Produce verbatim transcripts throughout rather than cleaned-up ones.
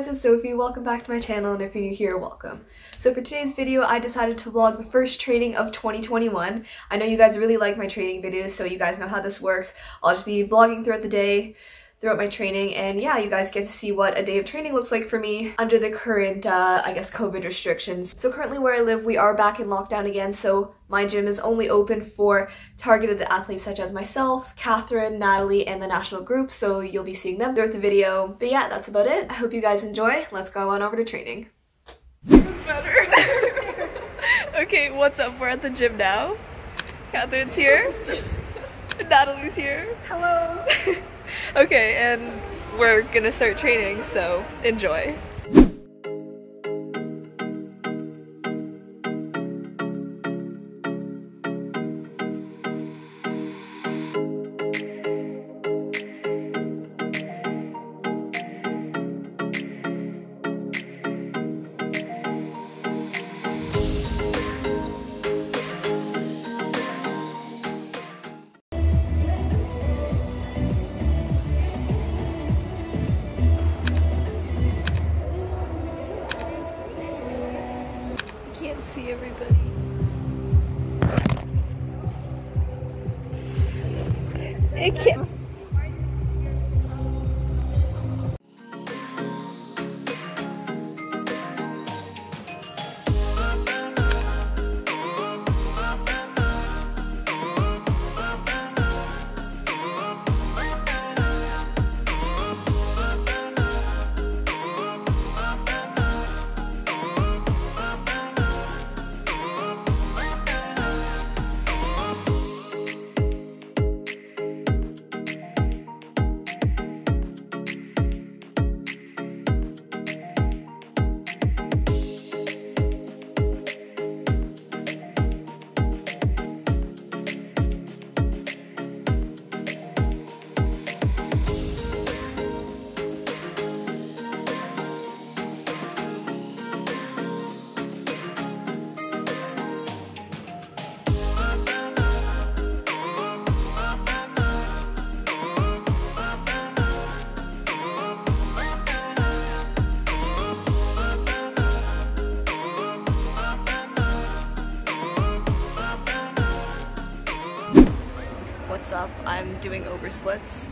guys, it's Sophie. Welcome back to my channel, and if you're new here, welcome. So for today's video, I decided to vlog the first training of twenty twenty-one. I know you guys really like my training videos, so you guys know how this works. I'll just be vlogging throughout the day, throughout my training, and yeah, you guys get to see what a day of training looks like for me under the current, uh, I guess, COVID restrictions. So currently where I live, we are back in lockdown again, so my gym is only open for targeted athletes such as myself, Catherine, Natalie, and the national group, so you'll be seeing them throughout the video. But yeah, that's about it. I hope you guys enjoy. Let's go on over to training. Okay, what's up? We're at the gym now. Catherine's here. Natalie's here. Hello. Okay, and we're gonna start training, so enjoy. See everybody. It can't. Up, I'm doing oversplits.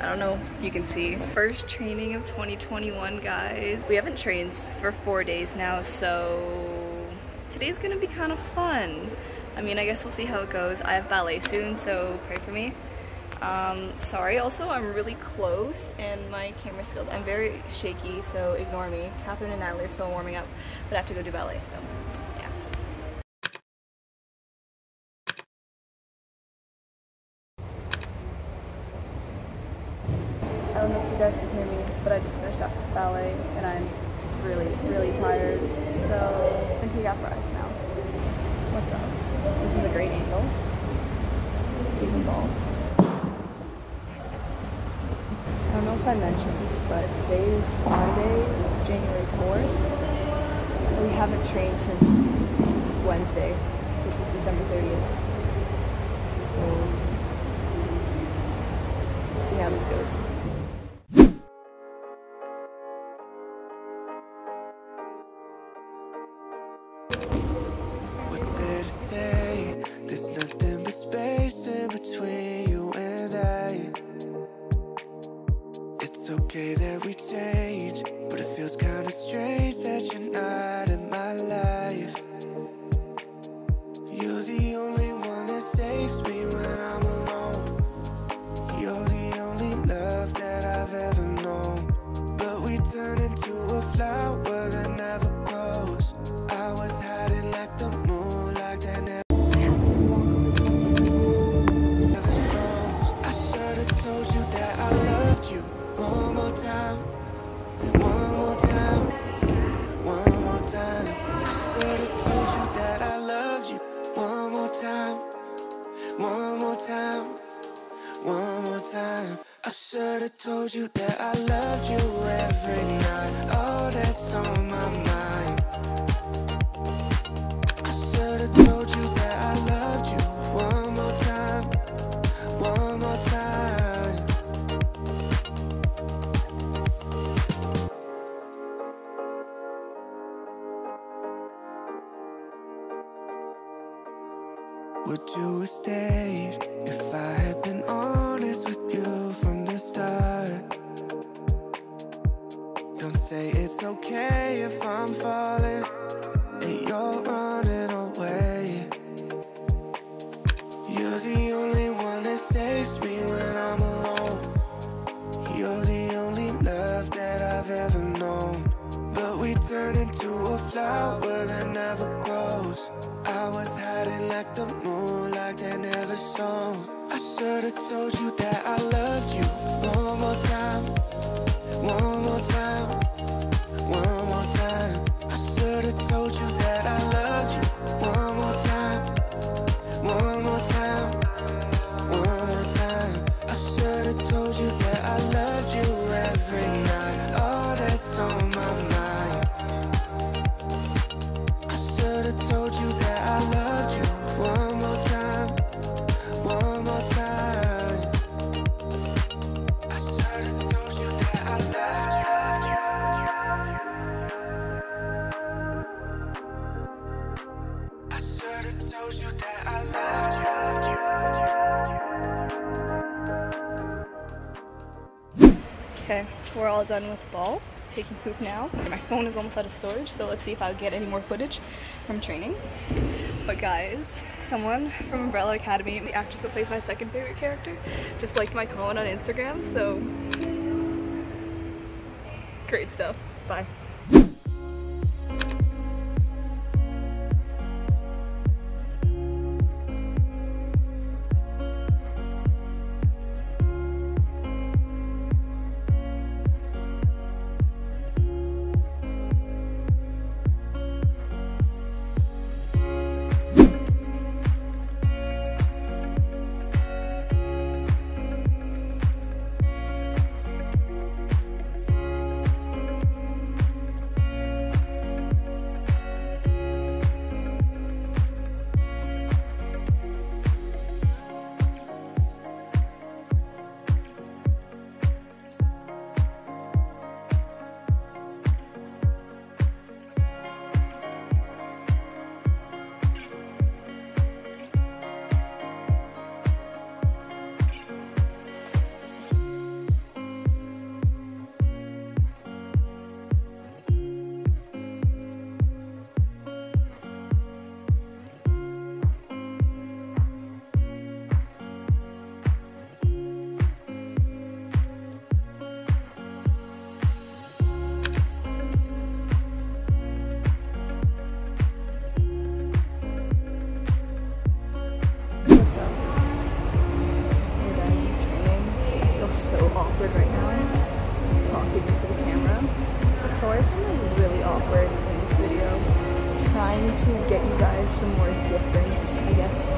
I don't know if you can see. First training of twenty twenty-one, guys. We haven't trained for four days now, so today's gonna be kind of fun. I mean, I guess we'll see how it goes. I have ballet soon, so pray for me. Um, sorry, also, I'm really close and my camera skills, I'm very shaky, so ignore me. Catherine and Natalie are still warming up, but I have to go do ballet, so. I don't know if you guys can hear me, but I just finished up ballet and I'm really, really tired, so I'm gonna take out for ice now. What's up? This is a great angle. Taking ball. I don't know if I mentioned this, but today is Monday, January fourth. We haven't trained since Wednesday, which was December thirtieth. So, we'll see how this goes. Told you that I loved you every night. Oh, that's on my mind. I should have told you that I loved you one more time, one more time. Would you have stayed if I had been honest with you from the start? Don't say it's okay if I'm falling and you're running away. You're the only one that saves me when I'm alone. You're the only love that I've ever known. But we turn into a flower that never grows. I was hiding like the moon, like they never shone. I should have told you that I loved you. One more time, one more time, one more time. I should have told you that I loved you. One more time, one more time, one more time. I should have told you that I loved you every night. Oh, that's on my mind. I should have told you that I loved you. One more time, one more time. I should have told you that I loved you. I should have told you that I loved you. Okay, we're all done with ball. Taking poop now. My phone is almost out of storage, so let's see if I'll get any more footage from training. But guys, someone from Umbrella Academy, the actress that plays my second favorite character, just liked my comment on Instagram, so great stuff. Bye. So awkward right now, just talking to the camera. So sorry if I'm like really awkward in this video. I'm trying to get you guys some more different, I guess,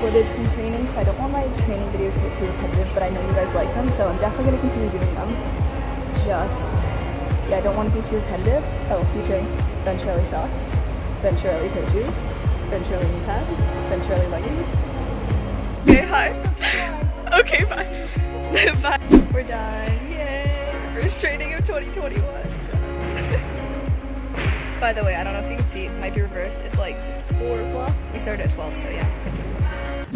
footage from training, because I don't want my training videos to get too repetitive, but I know you guys like them, so I'm definitely going to continue doing them. Just, yeah, I don't want to be too repetitive. Oh, featuring Venturelli socks, Venturelli toe shoes, Venturelli knee pad, Venturelli leggings. Okay, hi. Okay, bye. Bye. We're done. Yay! First training of twenty twenty-one. Done. By the way, I don't know if you can see, it might be reversed. It's like four o'clock. We started at twelve, so yeah.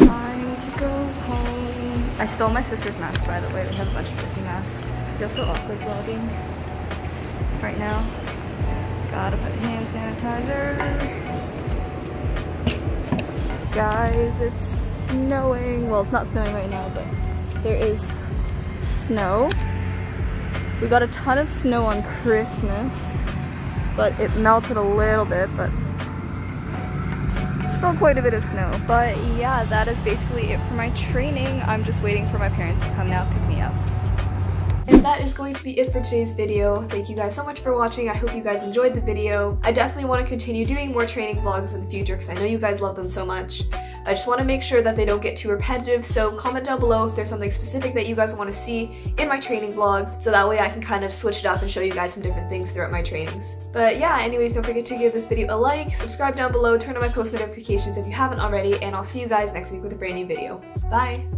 Time to go home. I stole my sister's mask, by the way. We have a bunch of Disney masks. I feel so awkward vlogging right now. Gotta put hand sanitizer. Guys, it's snowing. Well, it's not snowing right now, but there is snow. We got a ton of snow on Christmas, but it melted a little bit, but still quite a bit of snow. But yeah, that is basically it for my training. I'm just waiting for my parents to come now pick me up. And that is going to be it for today's video. Thank you guys so much for watching. I hope you guys enjoyed the video. I definitely want to continue doing more training vlogs in the future because I know you guys love them so much. I just want to make sure that they don't get too repetitive, so comment down below if there's something specific that you guys want to see in my training vlogs, so that way I can kind of switch it up and show you guys some different things throughout my trainings. But yeah, anyways, don't forget to give this video a like, subscribe down below, turn on my post notifications if you haven't already, and I'll see you guys next week with a brand new video. Bye!